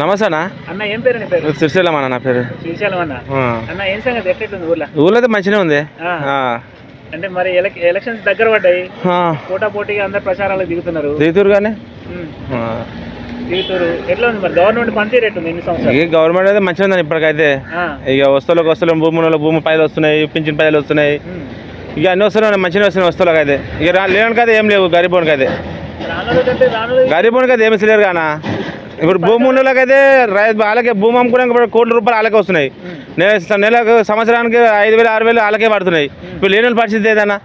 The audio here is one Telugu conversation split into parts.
నమస్తే అన్న. ఏం పేరు నీ పేరు? శ్రీశైలం అన్న. నా పేరు శ్రీశైలం అన్న. అన్న ఏం సంగతి, ఎట్లయితుంది ఊర్లో? ఊర్లో అయితే మంచిగా ఉంది. అంటే మరి ఎలక్షన్స్ దగ్గర పడ్డాయి, పోటా పోటీగా అందరు ప్రచారాలు దిగుతున్నారు. దిగుతురు కానీ దిగుతురు. ఎట్లా ఉంది మరి గవర్నమెంట్ పనితీరు, ఎట్లుంది ఎన్ని సంవత్సరాలు? ఈ గవర్నమెంట్ అయితే మంచిగా ఉందండి ఇప్పటికైతే. ఇక వస్తువులకు వస్తువులు, భూములలో భూమి పైలు వస్తున్నాయి, పింఛన్ పైలు వస్తున్నాయి, ఇక అన్ని వస్తున్నాయి, మంచిగా వస్తున్నాయి వస్తువులకు అయితే. ఇక లేవనికైతే ఏం లేవు గరీబోనికి అయితే. గరీబోనికి అయితే ఏమి ఇస్తలేరు కానా. ఇప్పుడు భూమి ఉన్నోళ్ళకైతే వాళ్ళకే భూమి అమ్ముకున్నాక కోట్ల రూపాయలు వాళ్ళకే వస్తున్నాయి. నెలకు సంవత్సరానికి 5,000 6,000 వాళ్ళకే పడుతున్నాయి. ఇప్పుడు లేని వాళ్ళ పరిస్థితి ఏదైనా,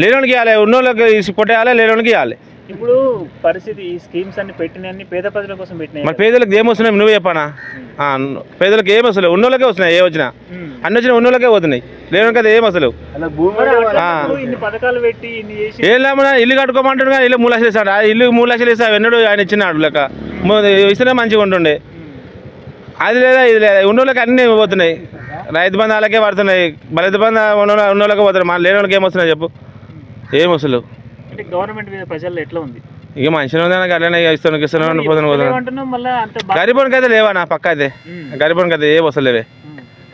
లేని వాళ్ళకి ఇవ్వాలి, ఉన్నోళ్ళకి కొట్టేయాలి, లేని వాళ్ళకి ఇవ్వాలి. ఇప్పుడు పరిస్థితి ఈ స్కీమ్స్ అన్ని పెట్టినాయి పేద ప్రజల కోసం పెట్టినాయి. మరి పేదలకు ఏమి వస్తున్నాయి నువ్వు చెప్పానా? పేదలకు ఏమి వస్తలేవు, ఉన్నోళ్ళకే వస్తున్నాయి. ఏ వచ్చినా అన్ని వచ్చినా ఉన్నోళ్ళకే పోతున్నాయి, లేని కదా ఏం అసలు. ఏం లేమన్నా ఇల్లు కట్టుకోమంటాడు కానీ ఇల్లు 3 లక్షలు ఇస్తాడు. ఇల్లు 3 లక్షలు ఇస్తా ఎన్నడూ ఆయన ఇచ్చినాడు లెక్క ఇస్తేనే మంచిగా ఉంటుండే. అది లేదా ఇది లేదా, ఉన్నోళ్ళకి అన్నీ పోతున్నాయి. రైతు బంధు వాళ్ళకే పడుతున్నాయి, రైతు బంధు ఉన్నోళ్ళకే పోతున్నాయి. మన లేని వాళ్ళకి ఏం వస్తున్నాయి చెప్పు, ఏం అసలు. అంటే గవర్నమెంట్ మీద ప్రజల్లో ఎట్లా ఉంది? ఇక మనిషిని ఉందని అట్లనే ఇస్తాను ఇస్తాను పోతున్నాను. గరీబోనికి అయితే లేవా నా పక్క అయితే, గరీబోనికి అయితే ఏం వస్తలే.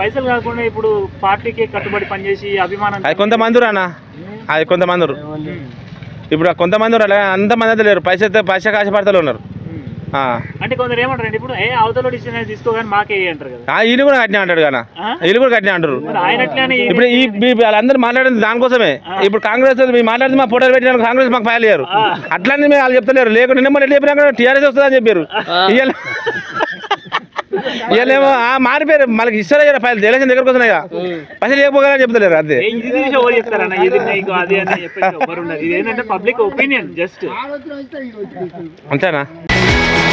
పైసలు కాకుండా ఇప్పుడు పార్టీకి కట్టుబడి పనిచేసి అభిమానం అది కొంతమంది అన్న, అది కొంతమంది. ఇప్పుడు కొంతమంది అంతమంది అయితే లేరు, పైసా కాశపడతలు ఉన్నారు. అంటే కొందరు ఏమంటారండి ఇప్పుడు అవతల తీసుకోగానే మాకే అంటారు కదా. ఇల్లు కూడా కట్టినా అంటాడు కదా, ఇల్లు కూడా కట్టినా అంటారు. ఇప్పుడు వాళ్ళందరూ మాట్లాడింది దానికోసమే. ఇప్పుడు కాంగ్రెస్ మాట్లాడింది మా ఫోటోలు పెట్టిన కాంగ్రెస్ మాకు ఫైల్ అయ్యారు అట్లాంటి మేము వాళ్ళు చెప్తలేరు. లేకుండా నిన్న ఎట్లా చెప్పినా టీఆర్ఎస్ వస్తుందని చెప్పారు. ఇవేమో మారిపోయారు మళ్ళీ ఇస్తారా పైలు ఎలక్షన్ దగ్గరకు వస్తున్నాయి కదా, పైసలు లేకపోగానే చెప్తలేరు అంతే. అంతేనా?